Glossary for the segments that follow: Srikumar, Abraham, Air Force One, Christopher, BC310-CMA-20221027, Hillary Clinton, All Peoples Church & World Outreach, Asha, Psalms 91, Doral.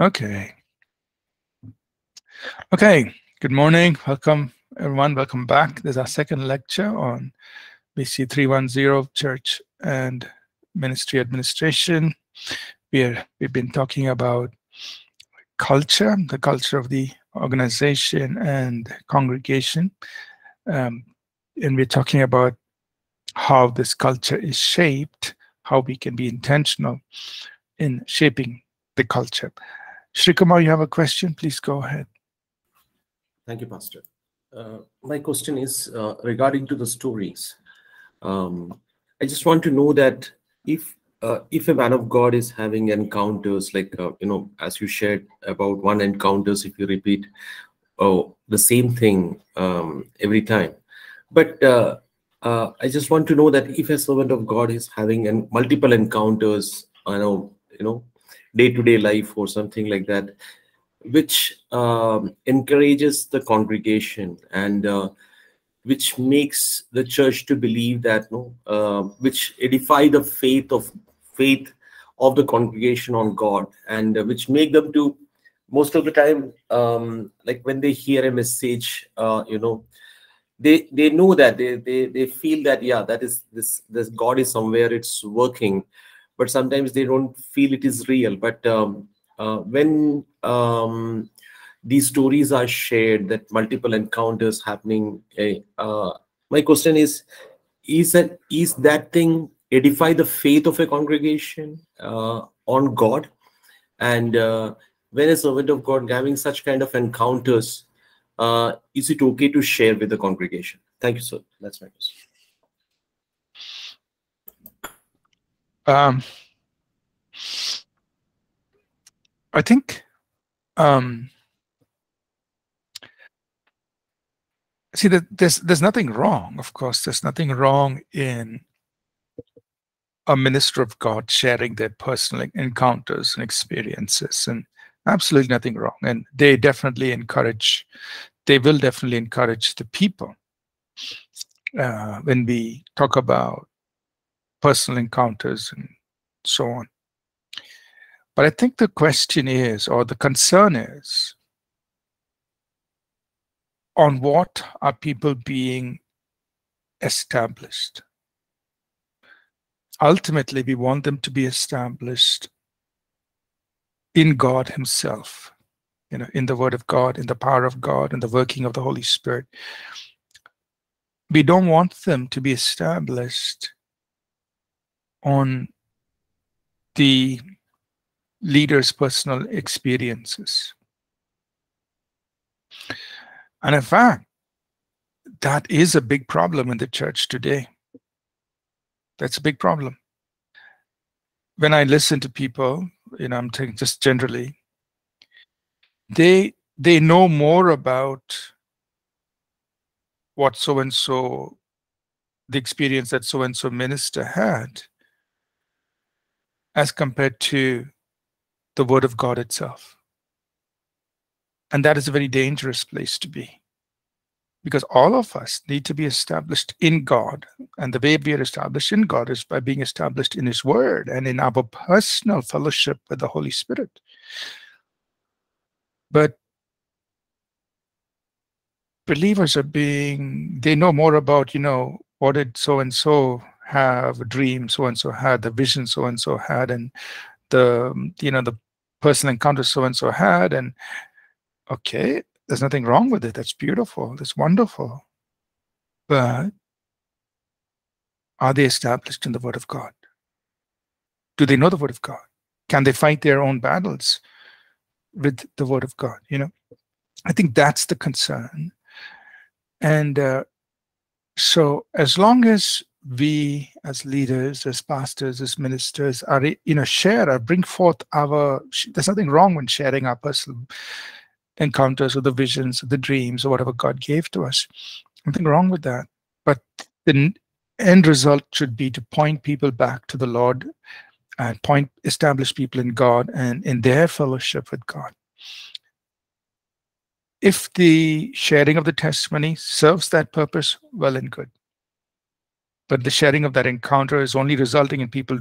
Okay, good morning. Welcome, everyone. Welcome back. This is our second lecture on BC 310 Church and Ministry Administration. We've been talking about culture, the culture of the organization and congregation, and we're talking about how this culture is shaped, how we can be intentional in shaping the culture. Srikumar, you have a question? Please go ahead. Thank you, Pastor. My question is regarding to the stories. I just want to know that if a man of God is having encounters, like as you shared about one encounters, if you repeat the same thing every time, but I just want to know that if a servant of God is having multiple encounters, day-to-day life or something like that, which encourages the congregation and which makes the church to believe that, which edify the faith of the congregation on God, and which make them to, most of the time, like when they hear a message, they know that they feel that, yeah, that is this God is somewhere, it's working, but sometimes they don't feel it is real. But when these stories are shared, that multiple encounters happening, my question is that thing edify the faith of a congregation on God? And when a servant of God having such kind of encounters, is it okay to share with the congregation? Thank you, sir. That's my question. I think, see, that there's nothing wrong. Of course, there's nothing wrong in a minister of God sharing their personal encounters and experiences, and absolutely nothing wrong. And they will definitely encourage the people when we talk about personal encounters and so on. But I think the question is, or the concern is, on what are people being established? Ultimately, we want them to be established in God Himself, in the Word of God, in the power of God, in the working of the Holy Spirit. We don't want them to be established on the leader's personal experiences. And in fact, that is a big problem in the church today. That's a big problem. When I listen to people, I'm thinking just generally, they know more about what so-and-so, the experience that so-and-so minister had, as compared to the Word of God itself. And that is a very dangerous place to be, because all of us need to be established in God. And the way we are established in God is by being established in His Word and in our personal fellowship with the Holy Spirit. But believers they know more about, what did so-and-so have, a dream so-and-so had, the vision so-and-so had, and the the personal encounter so-and-so had. And okay, there's nothing wrong with it. That's beautiful, that's wonderful. But are they established in the Word of God? Do they know the Word of God? Can they fight their own battles with the Word of God? I think that's the concern. And so as long as we as leaders, as pastors, as ministers are, share or bring forth there's nothing wrong when sharing our personal encounters or the visions or the dreams or whatever God gave to us. Nothing wrong with that. But the end result should be to point people back to the Lord and establish people in God and in their fellowship with God. If the sharing of the testimony serves that purpose, well and good. But the sharing of that encounter is only resulting in people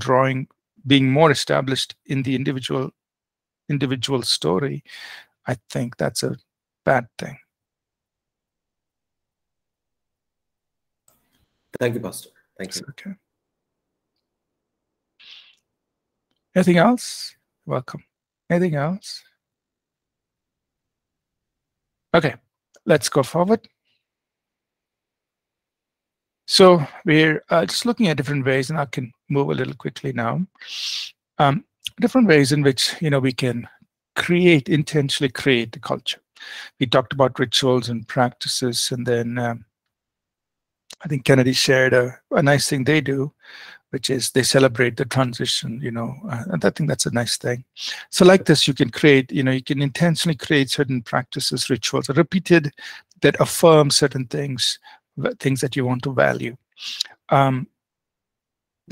being more established in the individual individual story, I think that's a bad thing. Thank you, Pastor. Thank you. Okay. Anything else? Welcome. Anything else? Okay, let's go forward. So we're just looking at different ways, and I can move a little quickly now. Different ways in which we can create, intentionally create the culture. We talked about rituals and practices, and then I think Kennedy shared a nice thing they do, which is they celebrate the transition, and I think that's a nice thing. So like this, you can create, you can intentionally create certain practices, rituals, repeated, that affirm certain things, things that you want to value.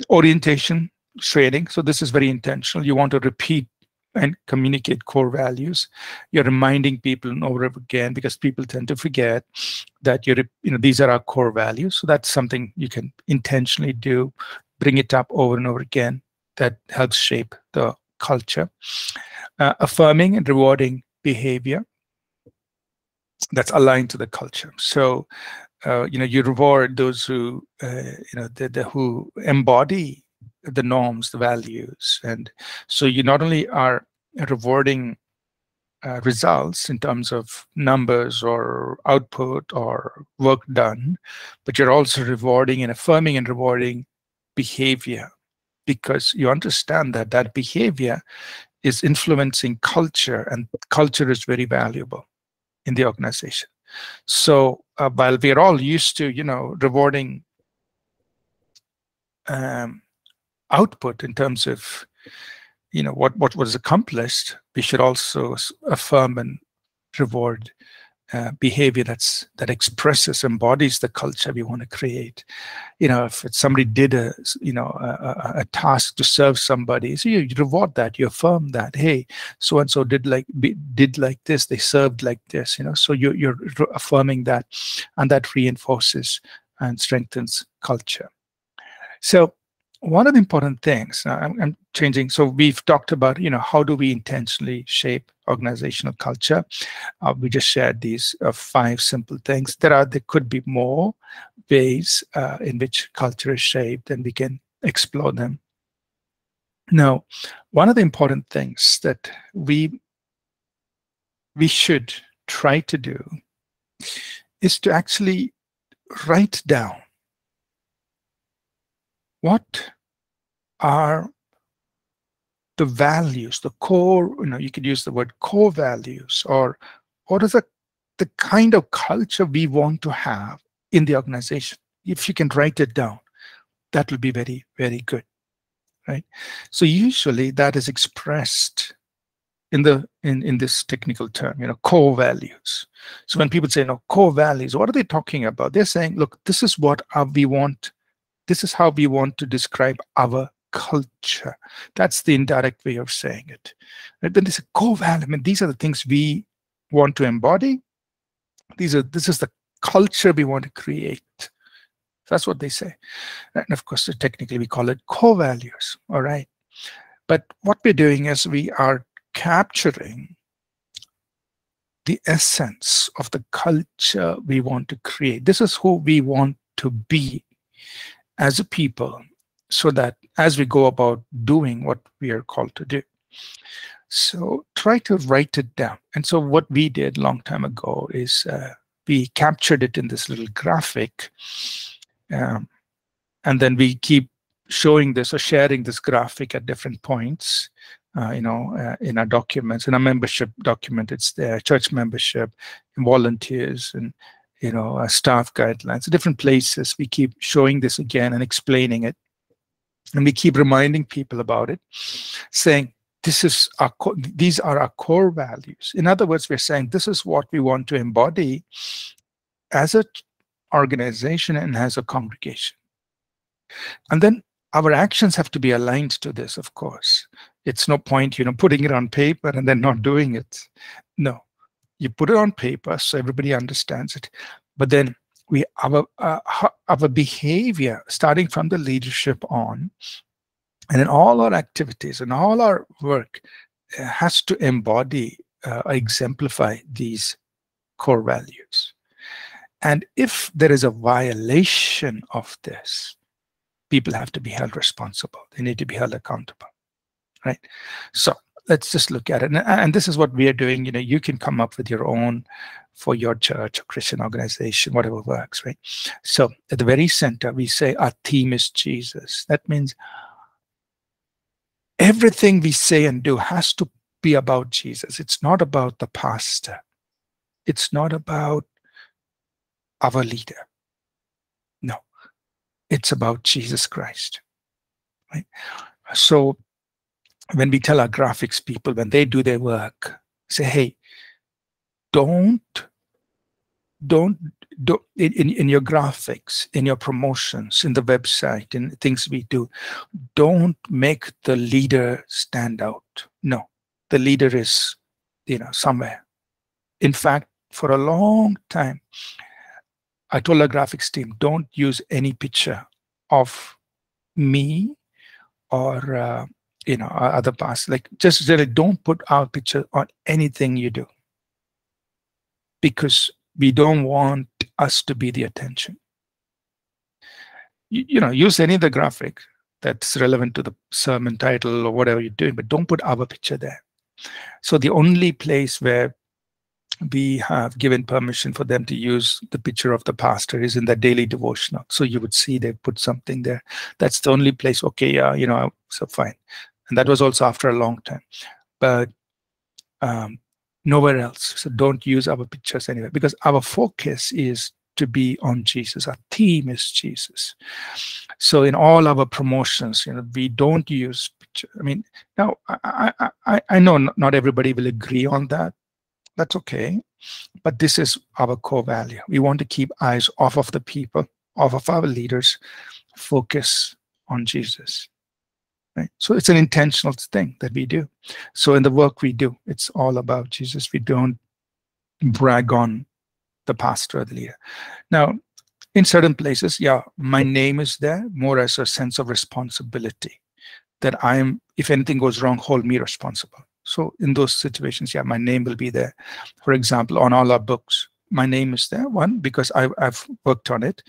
Orientation, training, so this is very intentional. You want to repeat and communicate core values. You're reminding people over again, because people tend to forget that these are our core values. So that's something you can intentionally do. Bring it up over and over again. That helps shape the culture. Affirming and rewarding behavior that's aligned to the culture. So, you reward those who, who embody the norms, the values, and so you not only are rewarding results in terms of numbers or output or work done, but you're also rewarding and affirming and rewarding behavior, because you understand that that behavior is influencing culture, and culture is very valuable in the organization. So while we're all used to rewarding output in terms of what was accomplished, we should also affirm and reward behavior that expresses, embodies the culture we want to create. If somebody did a task to serve somebody, so you reward that, you affirm that. Hey, so and so did like this, they served like this. So you're affirming that, and that reinforces and strengthens culture. So one of the important things, I'm changing. So we've talked about, how do we intentionally shape organizational culture? We just shared these 5 simple things. There could be more ways in which culture is shaped, and we can explore them. Now, one of the important things that we should try to do is to actually write down what are the values, the core, you could use the word core values, or what is the kind of culture we want to have in the organization. If you can write it down, that will be very, very good, right? So usually that is expressed in this technical term, core values. So when people say, core values, what are they talking about? They're saying, look, this is what we want. This is how we want to describe our culture. That's the indirect way of saying it. And then there's a core value. I mean, these are the things we want to embody. This is the culture we want to create. That's what they say. And of course, technically we call it core values. All right. But what we're doing is we are capturing the essence of the culture we want to create. This is who we want to be as a people, so that as we go about doing what we are called to do. So try to write it down. And so what we did a long time ago is we captured it in this little graphic, and then we keep showing this or sharing this graphic at different points, in our documents, in our membership document. It's there, church membership, and volunteers, and our staff guidelines, different places. We keep showing this again and explaining it. And we keep reminding people about it, saying, these are our core values. In other words, we're saying, this is what we want to embody as an organization and as a congregation. And then our actions have to be aligned to this, of course. It's no point, putting it on paper and then not doing it. No. You put it on paper so everybody understands it, but then our behavior, starting from the leadership on, and in all our activities and all our work, has to embody, exemplify these core values. And if there is a violation of this, people have to be held responsible. They need to be held accountable, right? So let's just look at it. And this is what we are doing. You know, you can come up with your own for your church or Christian organization, whatever works, right? So at the very center, we say our theme is Jesus. That means everything we say and do has to be about Jesus. It's not about the pastor. It's not about our leader. No, it's about Jesus Christ, right? So when we tell our graphics people, when they do their work, say, hey, don't in your graphics, in your promotions, in the website, in things we do, don't make the leader stand out. No, the leader is, you know, somewhere. In fact, for a long time, I told our graphics team, don't use any picture of me or you know, other past, like, just really don't put our picture on anything you do, because we don't want us to be the attention. You know, use any of the graphic that's relevant to the sermon title or whatever you're doing, but don't put our picture there. So the only place where we have given permission for them to use the picture of the pastor is in the daily devotional. So you would see they put something there. That's the only place. Okay, yeah, you know, so fine. And that was also after a long time, but nowhere else. So don't use our pictures anywhere, because our focus is to be on Jesus. Our theme is Jesus. So in all our promotions, you know, we don't use picture. I mean, now I know not everybody will agree on that. That's okay, but this is our core value. We want to keep eyes off of the people, off of our leaders, focus on Jesus, right? So it's an intentional thing that we do. So in the work we do, it's all about Jesus. We don't brag on the pastor or the leader. Now, in certain places, yeah, my name is there more as a sense of responsibility, that I am, if anything goes wrong, hold me responsible. So in those situations, yeah, my name will be there. For example, on all our books, my name is there, one, because I've worked on it,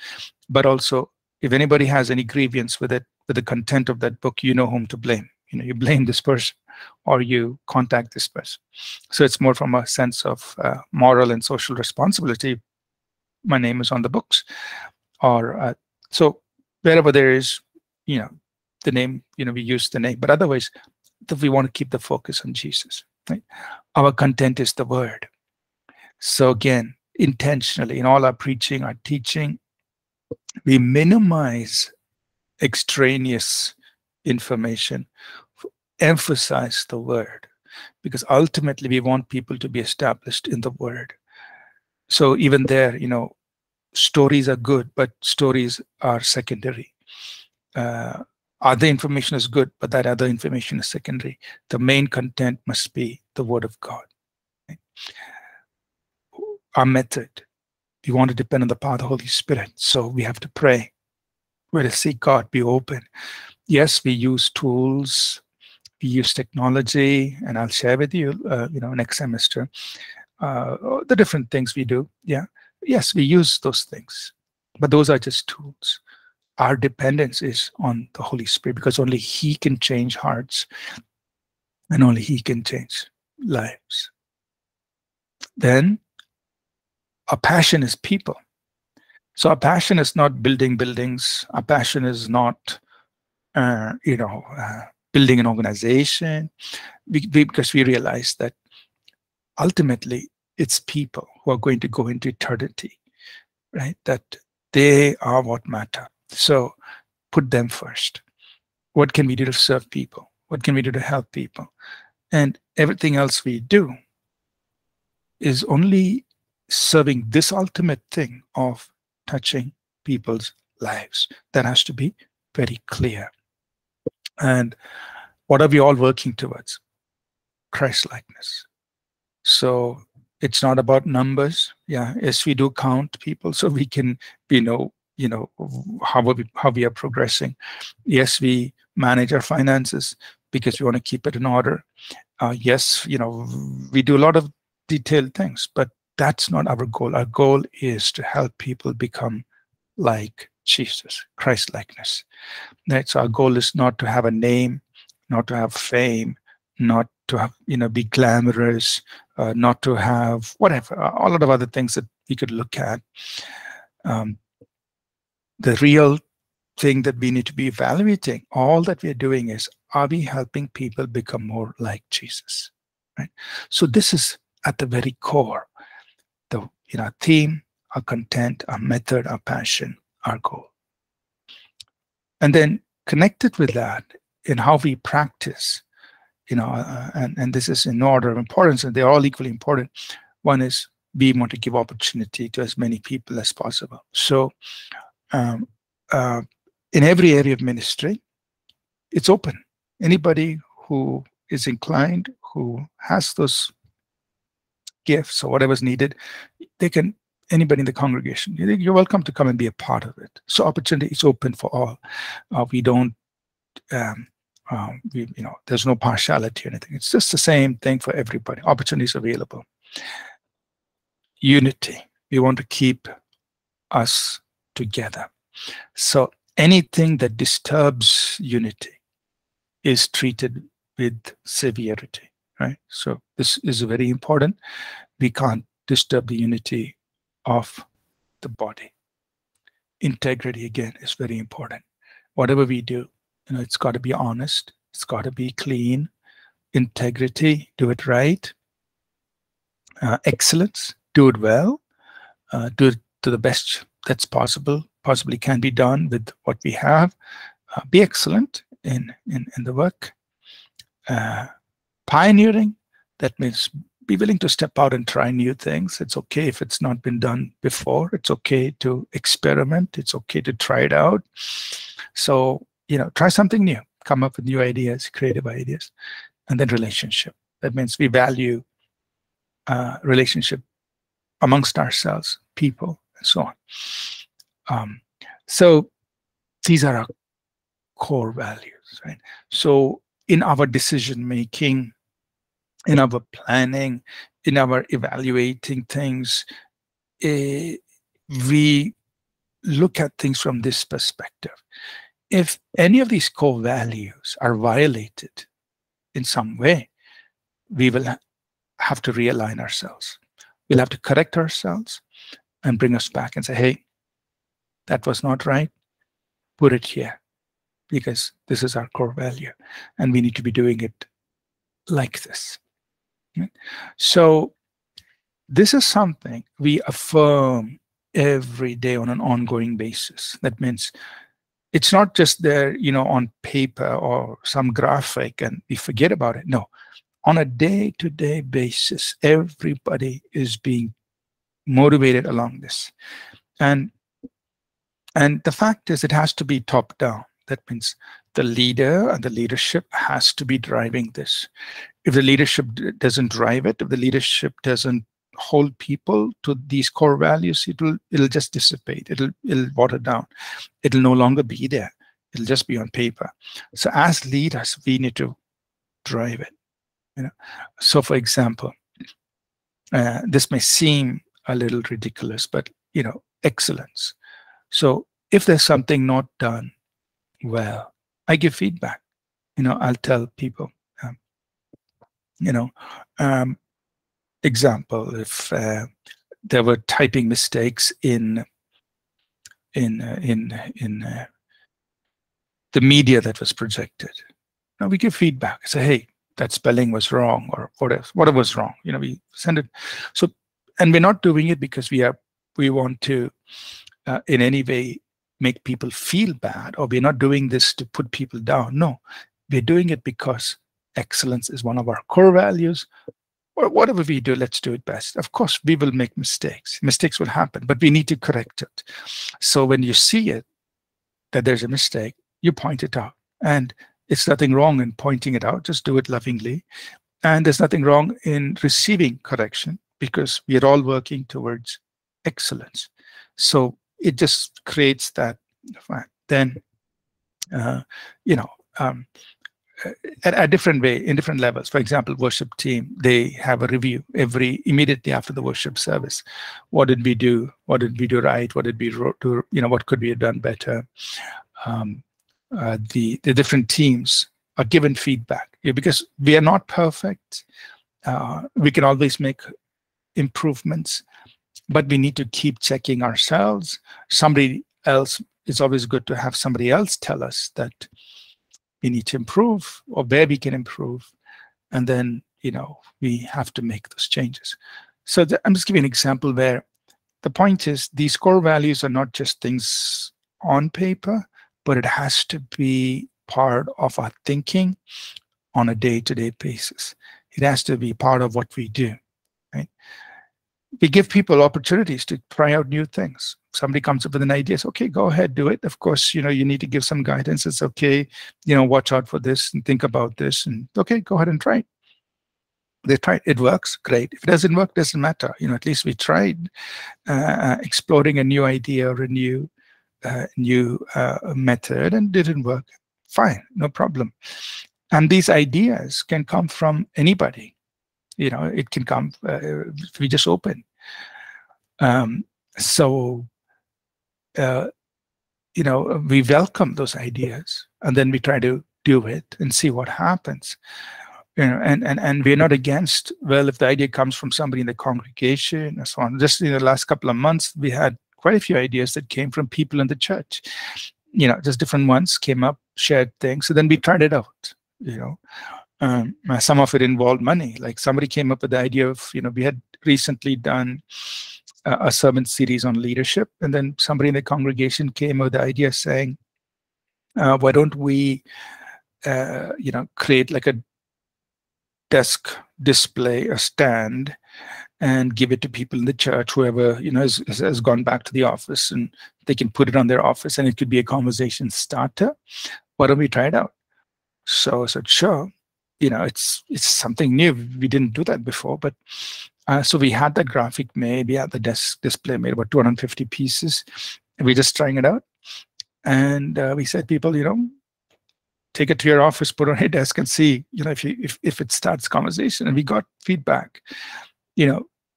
but also if anybody has any grievance with it, with the content of that book, you know whom to blame. You know, you blame this person or you contact this person. So it's more from a sense of moral and social responsibility. My name is on the books, or so wherever there is, you know, the name, you know, we use the name, but otherwise, that we want to keep the focus on Jesus, right? Our content is the word. So again, intentionally in all our preaching, our teaching, we minimize extraneous information, emphasize the word, because ultimately we want people to be established in the word. So even there, you know, stories are good, but stories are secondary. Other information is good, but that other information is secondary. The main content must be the Word of God. Right? Our method, we want to depend on the power of the Holy Spirit. So we have to pray. We're to seek God, be open. Yes, we use tools, we use technology, and I'll share with you, you know, next semester, the different things we do. Yeah, yes, we use those things, but those are just tools. Our dependence is on the Holy Spirit, because only He can change hearts and only He can change lives. Then our passion is people. So our passion is not building buildings. Our passion is not, you know, building an organization, because we realize that ultimately it's people who are going to go into eternity, right? That they are what matter. So put them first. What can we do to serve people? What can we do to help people? And everything else we do is only serving this ultimate thing of touching people's lives. That has to be very clear. And what are we all working towards? Christ-likeness. So it's not about numbers. Yeah, yes, we do count people so we can, we know, you know, how we are progressing. Yes, we manage our finances because we want to keep it in order. Yes, you know, we do a lot of detailed things, but that's not our goal. Our goal is to help people become like Jesus, Christ-likeness. That's our goal, is not to have a name, not to have fame, not to have, you know, be glamorous, not to have whatever, a lot of other things that we could look at. The real thing that we need to be evaluating, all that we're doing is, are we helping people become more like Jesus? Right? So this is at the very core, the, in our theme, our content, our method, our passion, our goal. And then connected with that, in how we practice, you know, and this is in order of importance, and they're all equally important. One is, we want to give opportunity to as many people as possible. So in every area of ministry, it's open. Anybody who is inclined, who has those gifts or whatever's needed, they can, anybody in the congregation, you're welcome to come and be a part of it. So opportunity is open for all. We don't, you know, there's no partiality or anything. It's just the same thing for everybody. Opportunities available. Unity. We want to keep us together. So anything that disturbs unity is treated with severity, right? So this is very important. We can't disturb the unity of the body. Integrity, again, is very important. Whatever we do, you know, it's got to be honest. It's got to be clean. Integrity, do it right. Excellence, do it well. Do it to the best that's possible, possibly can be done with what we have. Be excellent in the work. Pioneering, that means be willing to step out and try new things. It's okay if it's not been done before. It's okay to experiment. It's okay to try it out. So, you know, try something new, come up with new ideas, creative ideas. And then relationship. That means we value relationship amongst ourselves, people, and so on. So these are our core values, right? So in our decision-making, in our planning, in our evaluating things, we look at things from this perspective. If any of these core values are violated in some way, we will have to realign ourselves. We'll have to correct ourselves and bring us back and say, hey, that was not right. Put it here, because this is our core value and we need to be doing it like this. Right? So this is something we affirm every day on an ongoing basis. That means it's not just there, you know, on paper or some graphic and we forget about it. No, on a day-to-day basis, everybody is being motivated along this. And the fact is, it has to be top-down. That means the leader and the leadership has to be driving this. If the leadership doesn't drive it, if the leadership doesn't hold people to these core values, it'll just dissipate. It'll water down. It'll no longer be there. It'll just be on paper. So as leaders, we need to drive it. You know? So for example, this may seem a little ridiculous, but you know, excellence. So if there's something not done well, I give feedback. You know, I'll tell people. You know, example, if there were typing mistakes in the media that was projected, now we give feedback. I say, hey, that spelling was wrong, or whatever was wrong. You know, we send it. So, and we're not doing it because we want to in any way make people feel bad, or we're not doing this to put people down. No, we're doing it because excellence is one of our core values. Or whatever we do, let's do it best. Of course, we will make mistakes. Mistakes will happen, but we need to correct it. So when you see it, that there's a mistake, you point it out. And it's nothing wrong in pointing it out. Just do it lovingly. And there's nothing wrong in receiving correction, because we are all working towards excellence. So it just creates that. Then, you know, a different way, in different levels. For example, worship team, they have a review immediately after the worship service. What did we do? What did we do right? What did we do? You know, what could we have done better? The different teams are given feedback, because we are not perfect. We can always make improvements, but we need to keep checking ourselves. Somebody else, it's always good to have somebody else tell us that we need to improve or where we can improve, and then we have to make those changes. So I'm just giving an example where the point is these core values are not just things on paper, but it has to be part of our thinking on a day-to-day basis. It has to be part of what we do, right? We give people opportunities to try out new things. Somebody comes up with an idea, says, okay, go ahead, do it. Of course, you need to give some guidance. It's okay, watch out for this and think about this. And okay, go ahead and try it. They try it. It works, great. If it doesn't work, doesn't matter. At least we tried exploring a new idea or a new method, and didn't work. Fine, no problem. And these ideas can come from anybody. It can come if we just open. We welcome those ideas, and then we try to do it and see what happens. And we're not against, well, if the idea comes from somebody in the congregation and so on. Just in the last couple of months, we had quite a few ideas that came from people in the church. Just different ones came up, shared things. So then we tried it out, some of it involved money. Like somebody came up with the idea of, we had recently done a sermon series on leadership, and then somebody in the congregation came with the idea saying, why don't we, create like a desk display, a stand, and give it to people in the church, whoever, has gone back to the office, and they can put it on their office, and it could be a conversation starter. Why don't we try it out? So I said, sure. It's something new. We didn't do that before, but so we had the graphic made, we had the desk display made, about 250 pieces. And we're just trying it out, and we said, people, take it to your office, put it on your desk, and see, if it starts conversation. And we got feedback.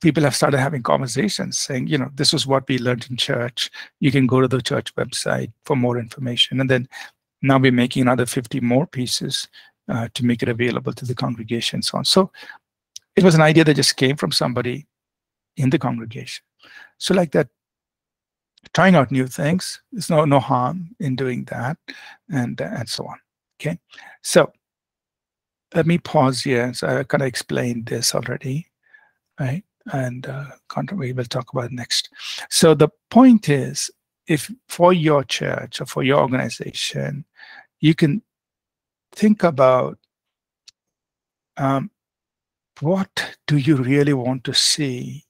People have started having conversations saying, this is what we learned in church. You can go to the church website for more information. And then now we're making another 50 more pieces. To make it available to the congregation and so on. So it was an idea that just came from somebody in the congregation. So like that, trying out new things, there's no harm in doing that, and so on, okay? So let me pause here. So I kind of explained this already, right? And we will talk about it next. So the point is, if for your church or for your organization, you can think about what do you really want to see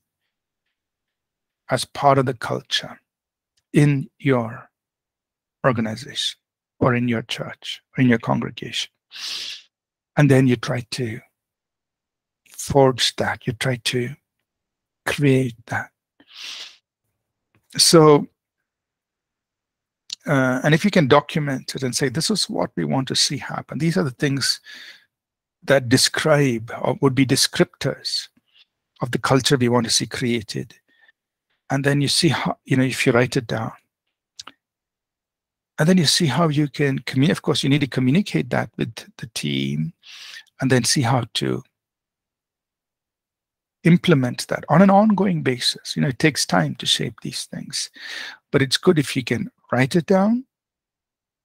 as part of the culture in your organization or in your church or in your congregation, and then you try to forge that, you try to create that. So and if you can document it and say, this is what we want to see happen. These are the things that describe or would be descriptors of the culture we want to see created. And then you see how, if you write it down. And then you see how you can communicate. Of course, you need to communicate that with the team, and then see how to implement that on an ongoing basis. It takes time to shape these things, but it's good if you can write it down,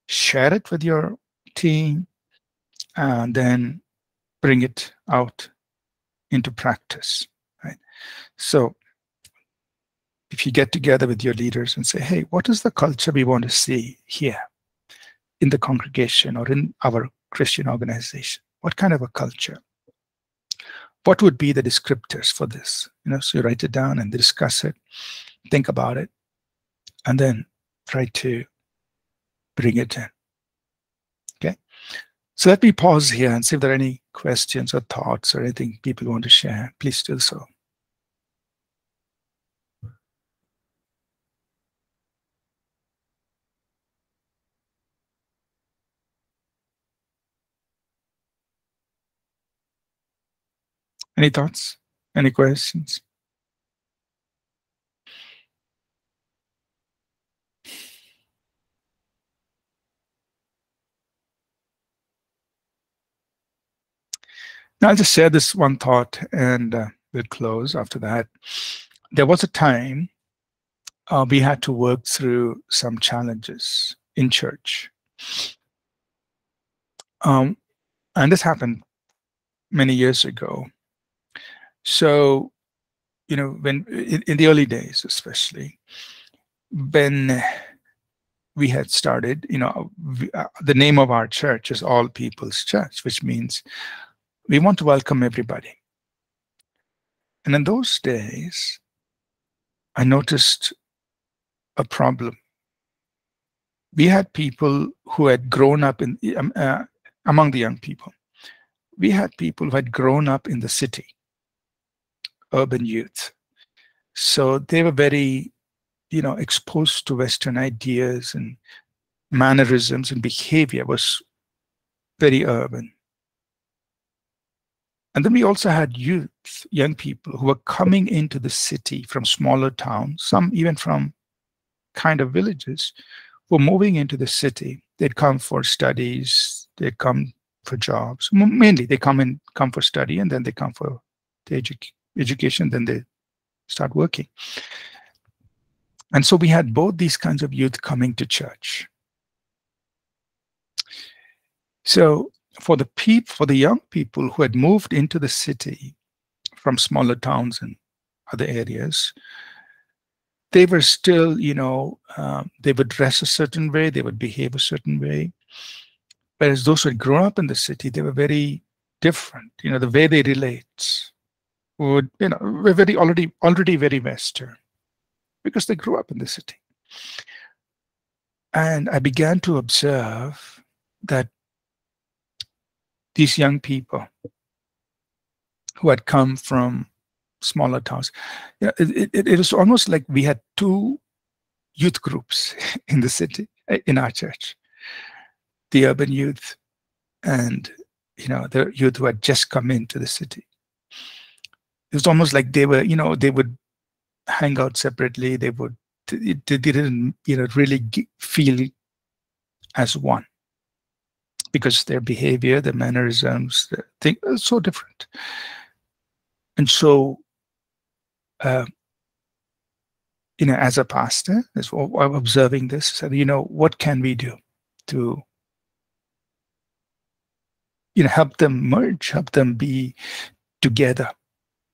share it with your team, and then bring it out into practice, right? So if you get together with your leaders and say, hey, what is the culture we want to see here in the congregation or in our Christian organization? What kind of a culture? What would be the descriptors for this? So you write it down and discuss it, think about it, and then try to bring it in. Okay, so let me pause here and see if there are any questions or thoughts or anything people want to share. Please do so. Any thoughts? Any questions? Now, I'll just share this one thought and we'll close after that. There was a time we had to work through some challenges in church. And this happened many years ago. So, you know, when in the early days, especially when we had started, you know, the name of our church is All Peoples Church, which means we want to welcome everybody. And in those days, I noticed a problem. We had people who had grown up in, among the young people, we had people who had grown up in the city, urban youth. So they were very, you know, exposed to Western ideas and mannerisms, and behavior was very urban. And then we also had youth, young people who were coming into the city from smaller towns, some even from kind of villages, who were moving into the city. They'd come for studies, they'd come for jobs. Mainly they come for study, and then they come for the education, then they start working. And so we had both these kinds of youth coming to church. So for the young people who had moved into the city from smaller towns and other areas, they were still, you know, they would dress a certain way, they would behave a certain way. Whereas those who had grown up in the city, they were very different. You know, the way they relate would, you know, were very already very Western because they grew up in the city. And I began to observe that these young people who had come from smaller towns, you know, it was almost like we had two youth groups in the city, in our church. The urban youth and, you know, the youth who had just come into the city. It was almost like they were, you know, they would hang out separately. They didn't, you know, really feel as one, because their behavior, their mannerisms, the thing are so different. And so, you know, as a pastor, as I'm observing this, I said, you know, what can we do to, you know, help them merge, help them be together?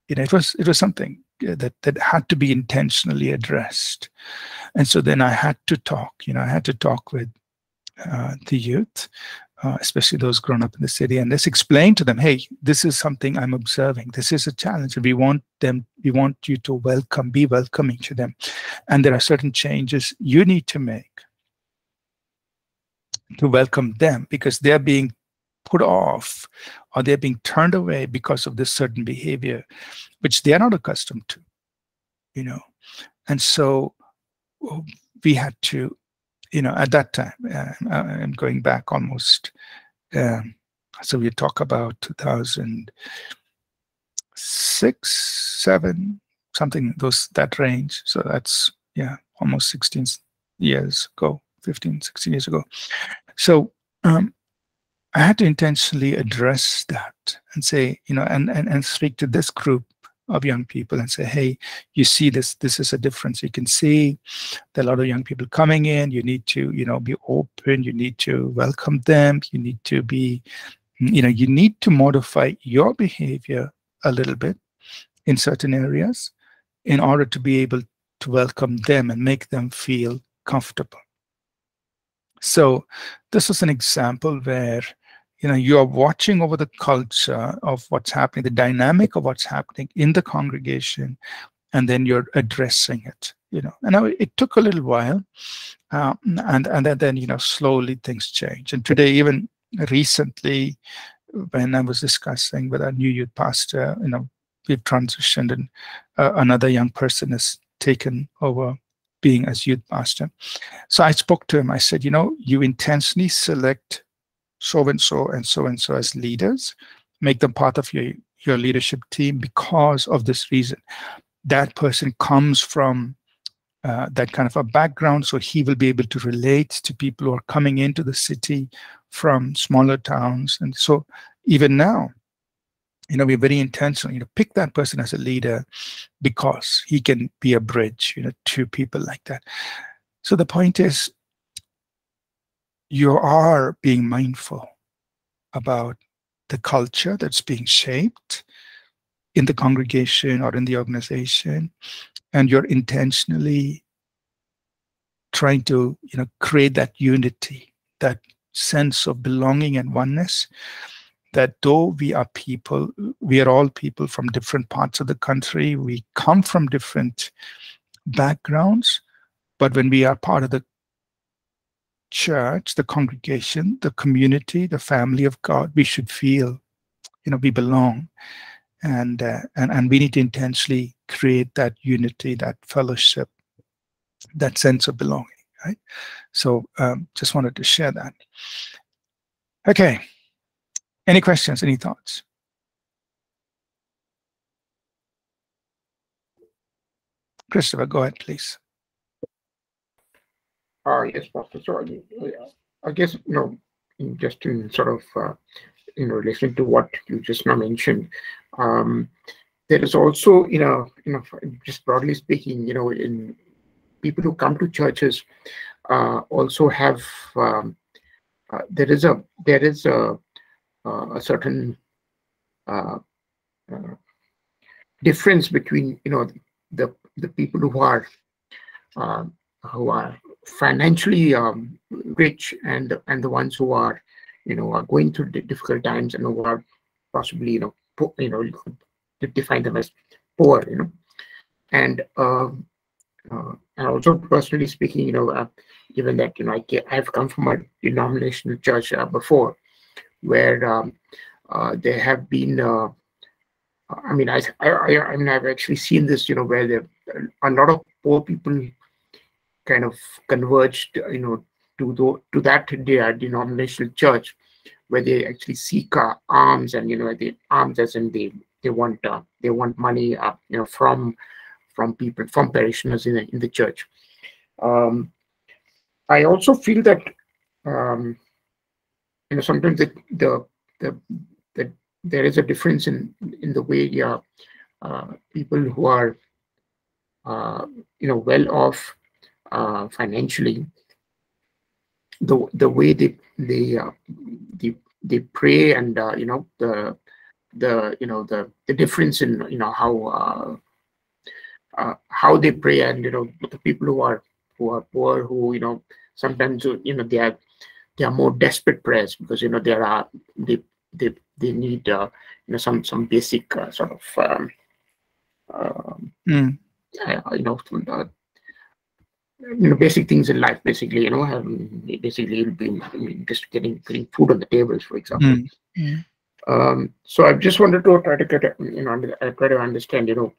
You know, it was something that had to be intentionally addressed. And so then I had to talk, you know, I had to talk with the youth, especially those grown up in the city, and let's explain to them, hey, this is something I'm observing. This is a challenge. We want you to be welcoming to them. And there are certain changes you need to make to welcome them, because they're being put off or they're being turned away because of this certain behavior, which they are not accustomed to, you know. And so we had to, you know, at that time, I'm going back almost, so we talk about 2006, 7, something that range. So that's, yeah, almost 16 years ago, 15, 16 years ago. So I had to intentionally address that and say, you know, and speak to this group of young people and say, hey, you see this is a difference. You can see there are a lot of young people coming in. You need to, you know, be open. You need to welcome them. You need to be, you know, you need to modify your behavior a little bit in certain areas in order to be able to welcome them and make them feel comfortable. So this was an example where, you know, you are watching over the culture of what's happening, the dynamic of what's happening in the congregation, and then you're addressing it, you know. And it took a little while, and then, you know, slowly things change. And today, even recently, when I was discussing with our new youth pastor, you know, we've transitioned, and another young person has taken over being as youth pastor. So I spoke to him. I said, you know, you intentionally select so-and-so and so-and-so as leaders, make them part of your your leadership team because of this reason. That person comes from that kind of a background, so he will be able to relate to people who are coming into the city from smaller towns. And so even now, you know, we're very intentional, you know, pick that person as a leader because he can be a bridge, you know, to people like that. So the point is, you are being mindful about the culture that's being shaped in the congregation or in the organization, and you're intentionally trying to, you know, create that unity, that sense of belonging and oneness, that though we are people, we are all people from different parts of the country, we come from different backgrounds, but when we are part of the church, the congregation, the community, the family of God, we should feel, you know, we belong. And we need to intentionally create that unity, that fellowship, that sense of belonging, right? So just wanted to share that. Okay. Any questions, any thoughts? Christopher, go ahead, please. Yes, Pastor. So I guess, you know, just in sort of, you know, listening to what you just now mentioned, there is also, you know, just broadly speaking, you know, in people who come to churches also have, there is a certain difference between, you know, the people who are financially rich and the ones who are, you know, are going through difficult times and who are possibly, you know, poor, you know, to define them as poor, you know, and also personally speaking, you know, given that, you know, I've come from a denominational church before, where there have been, I mean, I've actually seen this, you know, where there a lot of poor people kind of converged, you know, to that denominational church, where they actually seek alms, and, you know, the alms as in they want money, you know, from people, from parishioners in the church. I also feel that. You know, sometimes there is a difference in the way people who are you know, well off financially, the way they pray, and you know, the difference in, you know, how they pray, and, you know, the people who are poor, who, you know, sometimes, you know, they are more desperate prayers, because, you know, they need you know, some basic sort of you know, basic things in life, basically, you know, basically it'll be, I mean, just getting food on the tables, for example. So I just wanted to try to get, you know, try to understand, you know,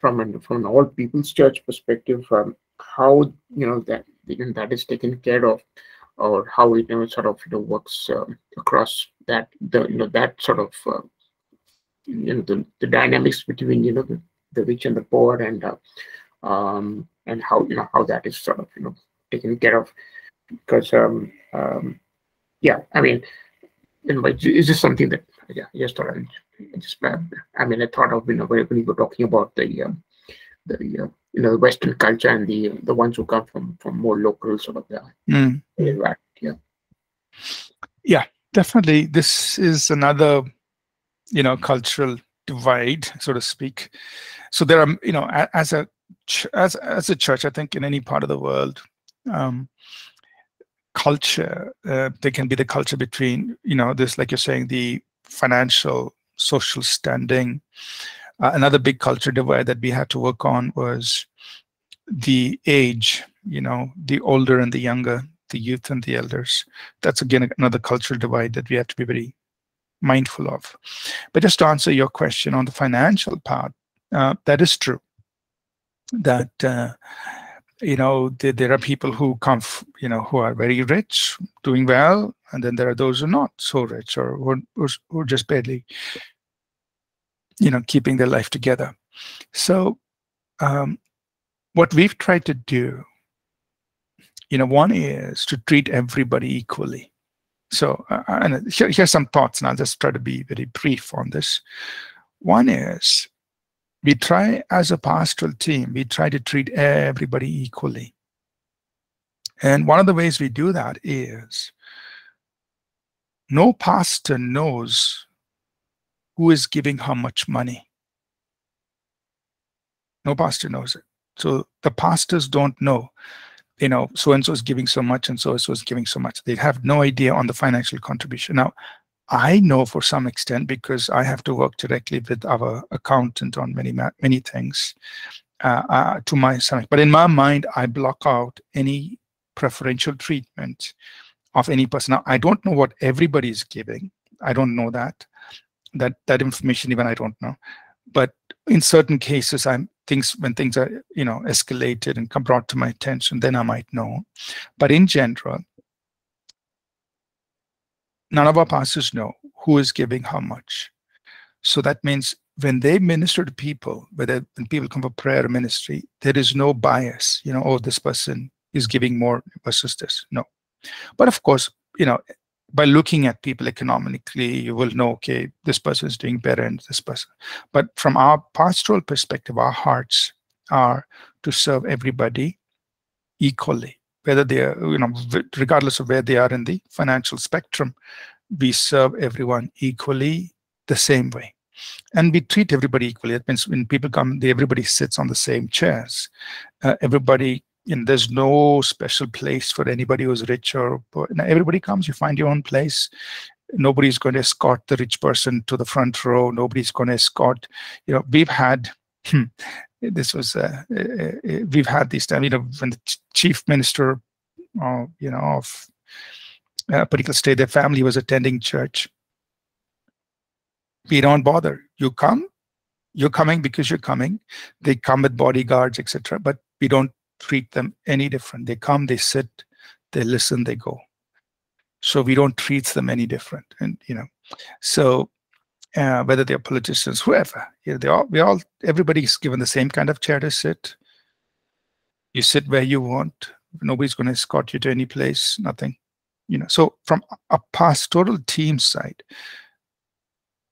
from an All People's Church perspective, how, you know, that, you know, that is taken care of, or how it, you know, sort of, you know, works across that, you know, that sort of, you know, the dynamics between, you know, the rich and the poor, and how, you know, how that is sort of, you know, taken care of, because yeah, I mean, it's just something that, yeah, I thought of, you know, when we were talking about the you know, Western culture and the ones who come from more local sort of, yeah, definitely. This is another, you know, cultural divide, so to speak. So there are, you know, as a church, I think in any part of the world, culture, there can be the culture between, you know, this, like you're saying, the financial, social standing. Another big culture divide that we had to work on was the age, you know, the older and the younger, the youth and the elders. That's, again, another cultural divide that we have to be very mindful of. But just to answer your question on the financial part, that is true, that, you know, there are people who come, you know, who are very rich, doing well, and then there are those who are not so rich, or who are just barely keeping their life together. So what we've tried to do, one is to treat everybody equally. So and here's some thoughts, and I'll just try to be very brief on this. One is, we try as a pastoral team, we try to treat everybody equally. And one of the ways we do that is, no pastor knows who is giving how much money. No pastor knows it. So the pastors don't know, so-and-so is giving so much and so-and-so is giving so much. They have no idea on the financial contribution. Now, I know for some extent because I have to work directly with our accountant on many things to my stomach. But in my mind, I block out any preferential treatment of any person. Now, I don't know what everybody is giving. I don't know that. That information even I don't know. But in certain cases, when things are escalated and come brought to my attention, then I might know. But in general, none of our pastors know who is giving how much. So that means when they minister to people, when people come for prayer or ministry, there is no bias, oh, this person is giving more versus this. No. But of course, by looking at people economically, you will know, okay, this person is doing better and this person. But from our pastoral perspective, our hearts are to serve everybody equally. Whether they are, regardless of where they are in the financial spectrum, we serve everyone equally the same way. And we treat everybody equally. That means when people come, everybody sits on the same chairs. Everybody, there's no special place for anybody who's rich or poor. Now, everybody comes, you find your own place. Nobody's going to escort the rich person to the front row. Nobody's going to escort, we've had, we've had these times, when the chief minister, of a particular state, their family was attending church. We don't bother. You come, you're coming because you're coming. They come with bodyguards, etc. But we don't treat them any different. They come, they sit, they listen, they go. So we don't treat them any different. And, so whether they're politicians, whoever, everybody's given the same kind of chair to sit. You sit where you want. Nobody's going to escort you to any place, nothing. So from a pastoral team side,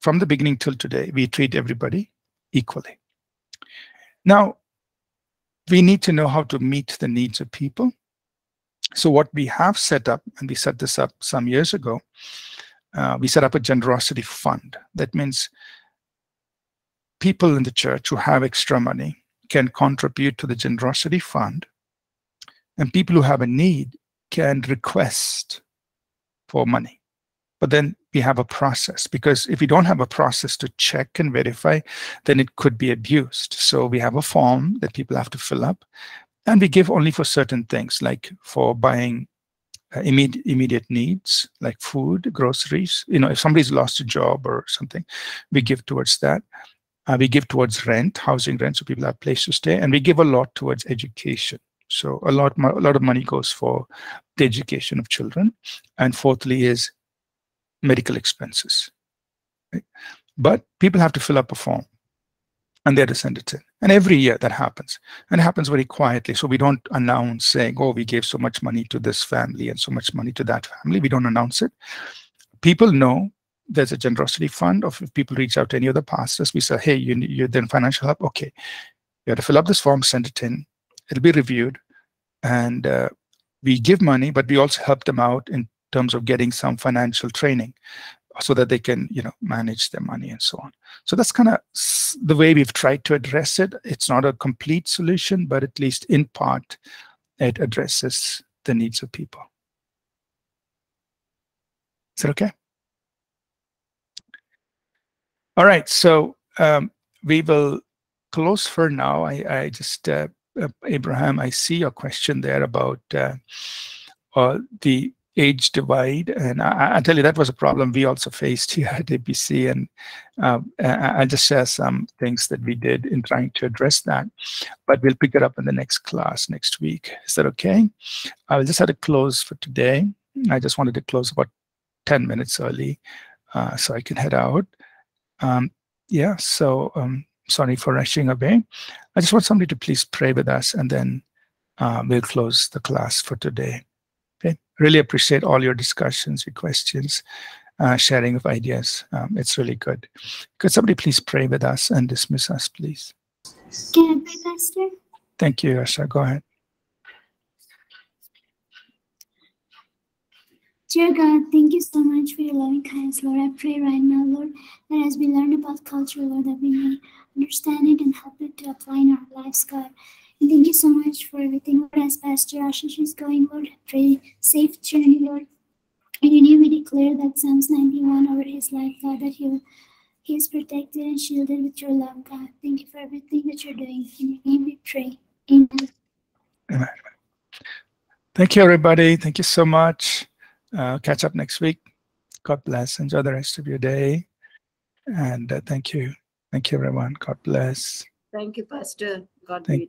from the beginning till today, we treat everybody equally. Now, we need to know how to meet the needs of people. So what we have set up, and we set this up some years ago, we set up a generosity fund. That means people in the church who have extra money can contribute to the generosity fund, and people who have a need can request for money. But then we have a process, because if we don't have a process to check and verify, then it could be abused. So we have a form that people have to fill up, and we give only for certain things, like for buying immediate needs, like food, groceries. If somebody's lost a job or something, we give towards that. We give towards rent, housing rent, so people have a place to stay. And we give a lot towards education. So a lot of money goes for the education of children. And fourthly is medical expenses. Right? But people have to fill up a form, and they have to send it in. And every year that happens. And it happens very quietly. So we don't announce saying, oh, we gave so much money to this family and so much money to that family. We don't announce it. People know there's a generosity fund. Or if people reach out to any other pastors, we say, hey, you're then financial help. Okay, you have to fill up this form, send it in. It'll be reviewed. And we give money, but we also help them out in terms of getting some financial training so that they can, manage their money and so on. So that's kind of the way we've tried to address it. It's not a complete solution, but at least in part, it addresses the needs of people. Is that okay? All right, so we will close for now. I just, Abraham, I see your question there about the age divide. And I tell you, that was a problem we also faced here at APC. And I'll just share some things that we did in trying to address that. But we'll pick it up in the next class next week. Is that okay? I'll just have to close for today. I just wanted to close about 10 minutes early so I can head out. yeah, so sorry for rushing away. I just want somebody to please pray with us, and then we'll close the class for today. Okay. Really appreciate all your discussions, your questions, sharing of ideas. It's really good. Could somebody please pray with us and dismiss us, please? Can I pray, Pastor? Thank you, Asha. Go ahead. Dear God, thank you so much for your loving kindness, Lord. I pray right now, Lord, that as we learn about culture, Lord, that we may understand it and help it to apply in our lives, God. And thank you so much for everything, Lord. As Pastor Ashish is going, Lord, I pray safe journey, Lord. And you need to declare that Psalms 91 over his life, God, that he is protected and shielded with your love, God. Thank you for everything that you're doing. In your name we pray. Amen. Amen. Thank you, everybody. Thank you so much. Catch up next week. God bless. Enjoy the rest of your day. And thank you. Thank you, everyone. God bless. Thank you, Pastor. God bless you.